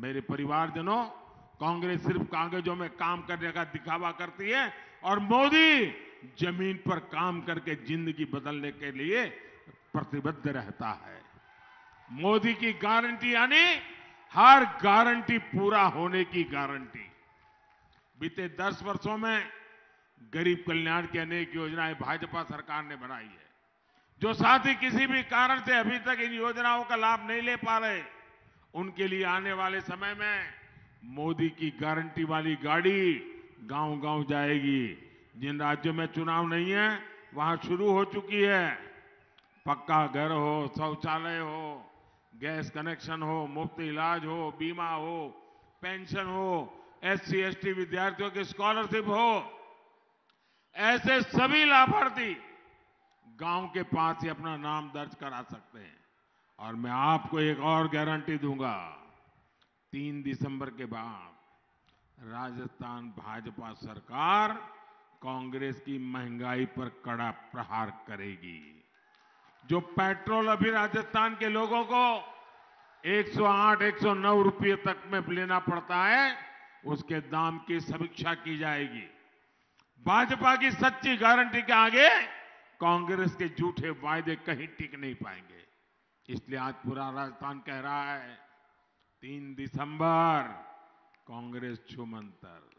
मेरे परिवारजनों, कांग्रेस सिर्फ कागजों में काम करने का दिखावा करती है और मोदी जमीन पर काम करके जिंदगी बदलने के लिए प्रतिबद्ध रहता है। मोदी की गारंटी यानी हर गारंटी पूरा होने की गारंटी। बीते 10 वर्षों में गरीब कल्याण की अनेक योजनाएं भाजपा सरकार ने बनाई है। जो साथी किसी भी कारण से अभी तक इन योजनाओं का लाभ नहीं ले पा रहे, उनके लिए आने वाले समय में मोदी की गारंटी वाली गाड़ी गांव-गांव जाएगी। जिन राज्यों में चुनाव नहीं है वहां शुरू हो चुकी है। पक्का घर हो, शौचालय हो, गैस कनेक्शन हो, मुफ्त इलाज हो, बीमा हो, पेंशन हो, SC ST विद्यार्थियों की स्कॉलरशिप हो, ऐसे सभी लाभार्थी गांव के पास ही अपना नाम दर्ज करा सकते हैं। और मैं आपको एक और गारंटी दूंगा, 3 दिसंबर के बाद राजस्थान भाजपा सरकार कांग्रेस की महंगाई पर कड़ा प्रहार करेगी। जो पेट्रोल अभी राजस्थान के लोगों को 108, 109 रुपये तक में लेना पड़ता है, उसके दाम की समीक्षा की जाएगी। भाजपा की सच्ची गारंटी के आगे कांग्रेस के झूठे वायदे कहीं टिक नहीं पाएंगे। इसलिए आज पूरा राजस्थान कह रहा है, 3 दिसंबर कांग्रेस छूमंतर।